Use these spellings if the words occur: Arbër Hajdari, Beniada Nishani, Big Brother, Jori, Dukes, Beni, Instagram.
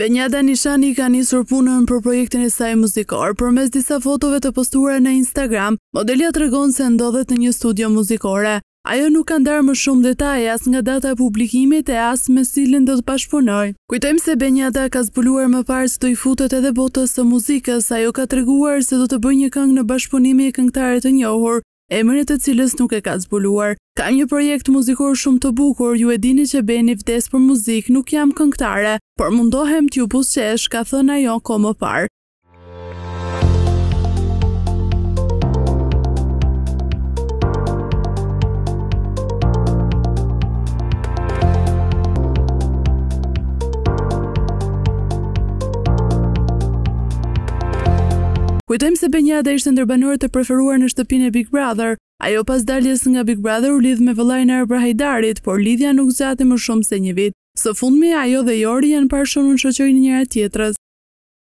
Beniada Nishani ka nisur punën për projektin e saj muzikor përmes disa fotove të postuara në Instagram. Modelia tregon se ndodhet në një studio muzikore. Ajo nuk ka ndarë më shumë detaje as nga data e publikimit e as me cilin do të bashkëpunojë. Kujtojmë se Beniada ka zbuluar më parë se do i futet edhe botës së muzikës. Ajo ka treguar se do të bëjë një këngë në bashkëpunim me këngëtare të njohur, emrin e të cilës nuk e ka zbuluar. Ka një projekt muzikor shumë të bukur, ju e dini që Beni vdes për muzikë, nuk jam këngëtare, por mundohem t'ju pusqesh, ka thënë ajo kohë më parë. Kujtojmë se Beniada ishte ndër banorët e preferuar në shtëpinë e Big Brother. Ajo pas daljes nga Big Brother u lidh me vëllain e Arbër Hajdarit, por lidhja nuk zgjati më shumë se një vit. Së fundmi ajo dhe Jori janë parë shohur në shoqërinë e njëra tjetrës.